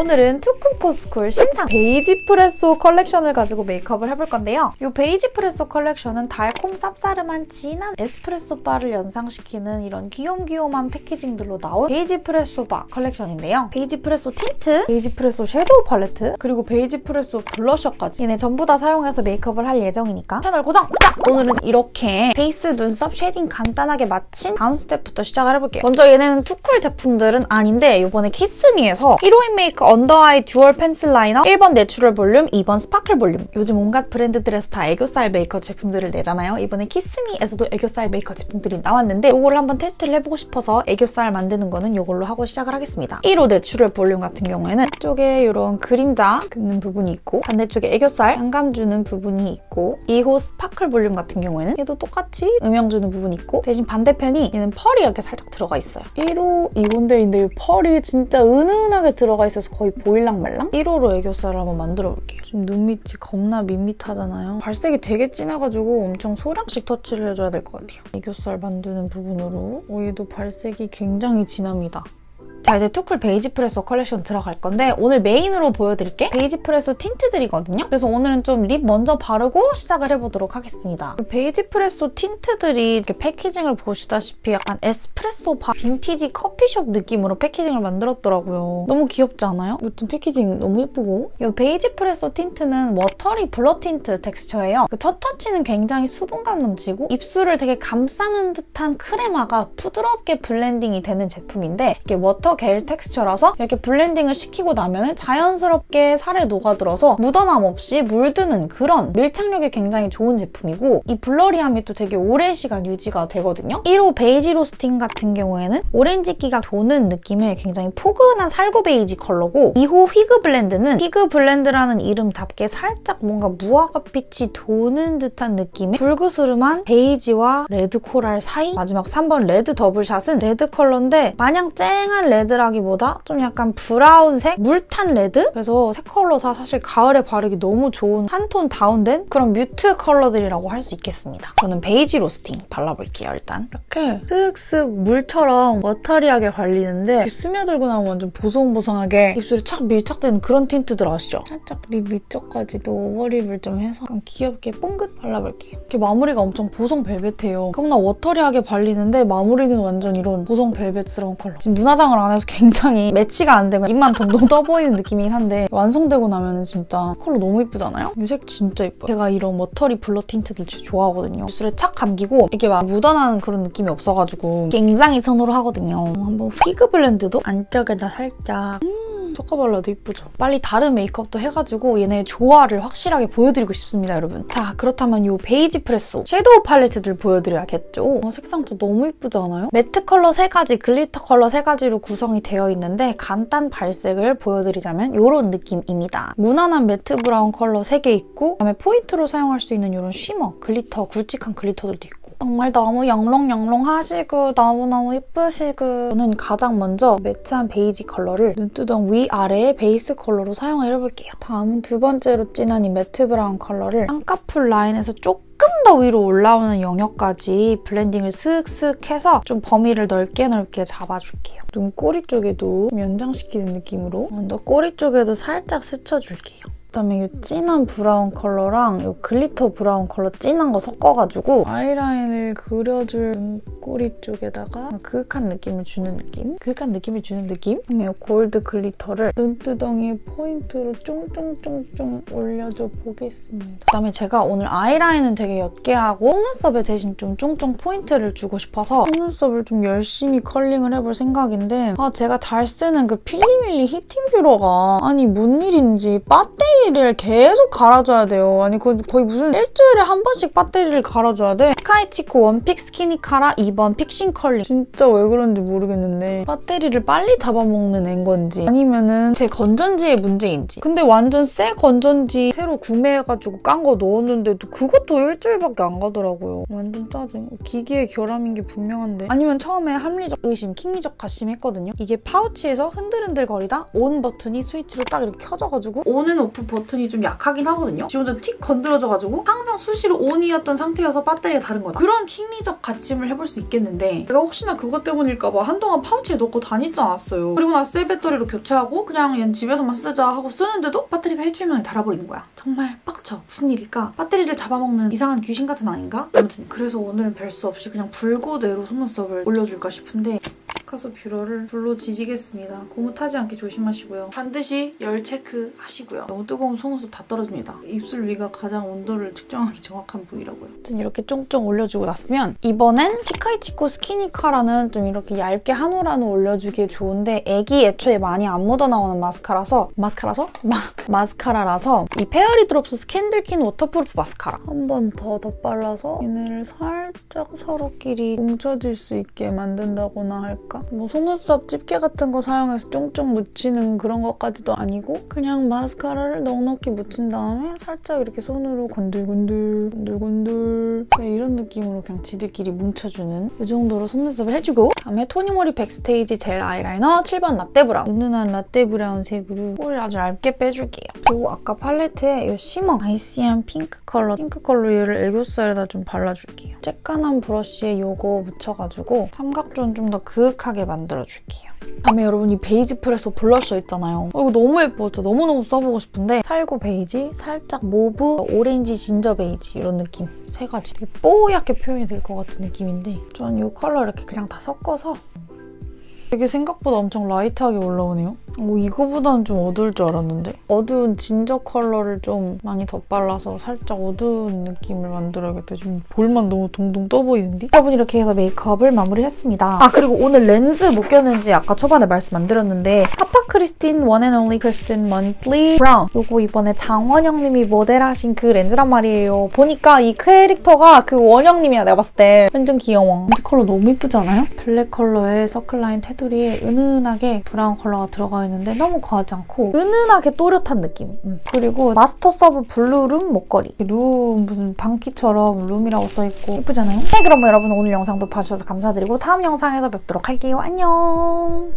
오늘은 투쿨포스쿨 신상 베이지프레소 컬렉션을 가지고 메이크업을 해볼 건데요. 이 베이지프레소 컬렉션은 달콤 쌉싸름한 진한 에스프레소 바를 연상시키는 이런 귀염귀염한 패키징들로 나온 베이지프레소 바 컬렉션인데요. 베이지프레소 틴트, 베이지프레소 섀도우 팔레트, 그리고 베이지프레소 블러셔까지 얘네 전부 다 사용해서 메이크업을 할 예정이니까 채널 고정! 짝! 오늘은 이렇게 베이스, 눈썹, 쉐딩 간단하게 마친 다음 스텝부터 시작을 해볼게요. 먼저 얘네는 투쿨 제품들은 아닌데 이번에 키스미에서 히로인메이크업 언더아이듀얼 펜슬 라이너 1번 내추럴 볼륨, 2번 스파클 볼륨. 요즘 온갖 브랜드들에서 다 애교살 메이크업 제품들을 내잖아요. 이번에 키스미에서도 애교살 메이크업 제품들이 나왔는데 이걸 한번 테스트를 해보고 싶어서 애교살 만드는 거는 이걸로 하고 시작을 하겠습니다. 1호 내추럴 볼륨 같은 경우에는 이쪽에 이런 그림자 긋는 부분이 있고 반대쪽에 애교살 반감 주는 부분이 있고 2호 스파클 볼륨 같은 경우에는 얘도 똑같이 음영 주는 부분이 있고 대신 반대편이 얘는 펄이 이렇게 살짝 들어가 있어요. 1호 2호인데 펄이 진짜 은은하게 들어가 있어서 거의 보일랑말랑? 1호로 애교살을 한번 만들어볼게요. 지금 눈 밑이 겁나 밋밋하잖아요. 발색이 되게 진해가지고 엄청 소량씩 터치를 해줘야 될 것 같아요. 애교살 만드는 부분으로 얘도 발색이 굉장히 진합니다. 자, 이제 투쿨 베이지프레소 컬렉션 들어갈 건데 오늘 메인으로 보여드릴 게 베이지프레소 틴트들이거든요. 그래서 오늘은 좀 립 먼저 바르고 시작을 해보도록 하겠습니다. 베이지프레소 틴트들이 이렇게 패키징을 보시다시피 약간 에스프레소 바 빈티지 커피숍 느낌으로 패키징을 만들었더라고요. 너무 귀엽지 않아요? 무튼 패키징 너무 예쁘고 이 베이지프레소 틴트는 워터리 블러 틴트 텍스처예요. 첫 터치는 굉장히 수분감 넘치고 입술을 되게 감싸는 듯한 크레마가 부드럽게 블렌딩이 되는 제품인데 이게 워터 겔 텍스처라서 이렇게 블렌딩을 시키고 나면 자연스럽게 살에 녹아들어서 묻어남 없이 물드는 그런 밀착력이 굉장히 좋은 제품이고 이 블러리함이 또 되게 오랜 시간 유지가 되거든요. 1호 베이지로스팅 같은 경우에는 오렌지기가 도는 느낌의 굉장히 포근한 살구 베이지 컬러고 2호 휘그 블렌드는 휘그 블렌드라는 이름답게 살짝 뭔가 무화과빛이 도는 듯한 느낌의 불그스름한 베이지와 레드 코랄 사이 마지막 3번 레드 더블샷은 레드 컬러인데 마냥 쨍한 레드라기보다 좀 약간 브라운색 물탄 레드? 그래서 색 컬러 다 사실 가을에 바르기 너무 좋은 한 톤 다운된 그런 뮤트 컬러들이라고 할 수 있겠습니다. 저는 베이지 로스팅 발라볼게요. 일단 이렇게 쓱쓱 물처럼 워터리하게 발리는데 스며들고 나면 완전 보송보송하게 입술이 착 밀착되는 그런 틴트들 아시죠? 살짝 립 밑쪽까지도 오버립을 좀 해서 약간 귀엽게 뽕긋 발라볼게요. 이렇게 마무리가 엄청 보송 벨벳해요. 겁나 워터리하게 발리는데 마무리는 완전 이런 보송 벨벳스러운 컬러. 지금 눈화장을 안 해서 굉장히 매치가 안 되고 입만 동동 떠보이는 느낌이긴 한데 완성되고 나면은 진짜 컬러 너무 예쁘잖아요? 이 색 진짜 예뻐요. 제가 이런 머터리 블러 틴트들 진짜 좋아하거든요. 입술에 착 감기고 이렇게 막 묻어나는 그런 느낌이 없어가지고 굉장히 선호를 하거든요. 한번 피그 블렌드도 안쪽에다 살짝 섞어발라도 예쁘죠? 빨리 다른 메이크업도 해가지고 얘네의 조화를 확실하게 보여드리고 싶습니다, 여러분. 자, 그렇다면 이 베이지프레소 섀도우 팔레트들 보여드려야겠죠? 색상 진짜 너무 예쁘지 않아요? 매트 컬러 3가지, 글리터 컬러 3가지로 구성이 되어 있는데 간단 발색을 보여드리자면 이런 느낌입니다. 무난한 매트 브라운 컬러 3개 있고 그다음에 포인트로 사용할 수 있는 이런 쉬머, 글리터, 굵직한 글리터들도 있고 정말 너무 영롱영롱 하시고 너무너무 예쁘시고 저는 가장 먼저 매트한 베이지 컬러를 눈두덩 위 아래의 베이스 컬러로 사용을 해볼게요. 다음은 두 번째로 진한 이 매트 브라운 컬러를 쌍꺼풀 라인에서 조금 더 위로 올라오는 영역까지 블렌딩을 슥슥 해서 좀 범위를 넓게 잡아줄게요. 눈꼬리 쪽에도 연장시키는 느낌으로 언더꼬리 쪽에도 살짝 스쳐줄게요. 그다음에 이 진한 브라운 컬러랑 이 글리터 브라운 컬러 진한 거 섞어가지고 아이라인을 그려줄 눈꼬리 쪽에다가 그윽한 느낌을 주는 느낌? 그다음에 이 골드 글리터를 눈두덩이에 포인트로 쫑쫑쫑쫑 올려줘 보겠습니다. 그다음에 제가 오늘 아이라인은 되게 옅게 하고 속눈썹에 대신 좀 쫑쫑 포인트를 주고 싶어서 속눈썹을 좀 열심히 컬링을 해볼 생각인데 제가 잘 쓰는 그 필리밀리 히팅 뷰러가 아니 뭔 일인지 배터리 를 계속 갈아줘야 돼요. 아니 거의 무슨 일주일에 한 번씩 배터리를 갈아줘야 돼. 치카이치코 원픽스키니카라 2번 픽싱 컬링. 진짜 왜 그런지 모르겠는데 배터리를 빨리 잡아먹는 앤 건지 아니면은 제 건전지의 문제인지. 근데 완전 새 건전지 새로 구매해가지고 깐 거 넣었는데도 그것도 일주일밖에 안 가더라고요. 완전 짜증. 기기의 결함인 게 분명한데 아니면 처음에 합리적 의심, 킹리적 가심했거든요. 이게 파우치에서 흔들흔들거리다 ON 버튼이 스위치로 딱 이렇게 켜져가지고 ON은 오프 버튼이 좀 약하긴 하거든요. 지금 완전 틱 건드려져가지고 항상 수시로 온이었던 상태여서 배터리가 다른 거다. 그런 킹리적 받침을 해볼 수 있겠는데 제가 혹시나 그것 때문일까 봐 한동안 파우치에 넣고 다니지 않았어요. 그리고 나서 새 배터리로 교체하고 그냥 얘는 집에서만 쓰자 하고 쓰는데도 배터리가 일주일 만에 닳아버리는 거야. 정말 빡쳐. 무슨 일일까? 배터리를 잡아먹는 이상한 귀신 같은 아닌가? 아무튼 그래서 오늘은 별 수 없이 그냥 불고대로 속눈썹을 올려줄까 싶은데 피카소 뷰러를 불로 지지겠습니다. 고무 타지 않게 조심하시고요. 반드시 열 체크하시고요. 너무 뜨거운 속눈썹 다 떨어집니다. 입술 위가 가장 온도를 측정하기 정확한 부위라고요. 아무튼 이렇게 쫑쫑 올려주고 났으면 이번엔 치카이치코 스키니카라는 좀 이렇게 얇게 한올한올 올려주기에 좋은데 애기 애초에 많이 안 묻어나오는 마스카라라서 이 페어리 드롭스 스캔들킨 워터프루프 마스카라 한 번 더 덧발라서 얘네를 살짝 서로끼리 뭉쳐질 수 있게 만든다거나 할까? 뭐 속눈썹 집게 같은 거 사용해서 쫑쫑 묻히는 그런 것까지도 아니고 그냥 마스카라를 넉넉히 묻힌 다음에 살짝 이렇게 손으로 건들건들 이런 느낌으로 그냥 지들끼리 뭉쳐주는 이 정도로 속눈썹을 해주고 다음에 토니모리 백스테이지 젤 아이라이너 7번 라떼 브라운 은은한 라떼 브라운 색으로 코를 아주 얇게 빼줄게요. 그리고 아까 팔레트에 이 쉬머 아이시한 핑크 컬러 얘를 애교살에다 좀 발라줄게요. 쬐깐한 브러쉬에 이거 묻혀가지고 삼각존 좀 더 그윽하게 만들어줄게요. 다음에 여러분 이 베이지프레소 블러셔 있잖아요. 이거 너무 예뻐. 진짜 너무너무 써보고 싶은데 살구 베이지, 살짝 모브, 오렌지 진저 베이지 이런 느낌 세 가지. 이게 뽀얗게 표현이 될 것 같은 느낌인데 전 이 컬러 이렇게 그냥 다 섞어서 되게 생각보다 엄청 라이트하게 올라오네요. 이거보다는 좀 어두울 줄 알았는데 어두운 진저 컬러를 좀 많이 덧발라서 살짝 어두운 느낌을 만들어야겠다. 지금 볼만 너무 동동 떠보이는데? 여러분 이렇게 해서 메이크업을 마무리했습니다. 그리고 오늘 렌즈 못 꼈는지 아까 초반에 말씀 안 드렸는데 하파크리스틴 원앤온리크리스틴 먼슬리 브라운 요거 이번에 장원영님이 모델하신 그 렌즈란 말이에요. 보니까 이 캐릭터가 그 원영님이야. 내가 봤을 때 완전 귀여워. 렌즈 컬러 너무 이쁘지 않아요? 블랙 컬러에 서클라인 테두리에 은은하게 브라운 컬러가 들어가 있는데 너무 과하지 않고 은은하게 또렷한 느낌. 그리고 마스터서브 블루룸 목걸이. 룸 무슨 방귀처럼 룸이라고 써있고 예쁘잖아요? 네, 그럼 여러분 오늘 영상도 봐주셔서 감사드리고 다음 영상에서 뵙도록 할게요. 안녕.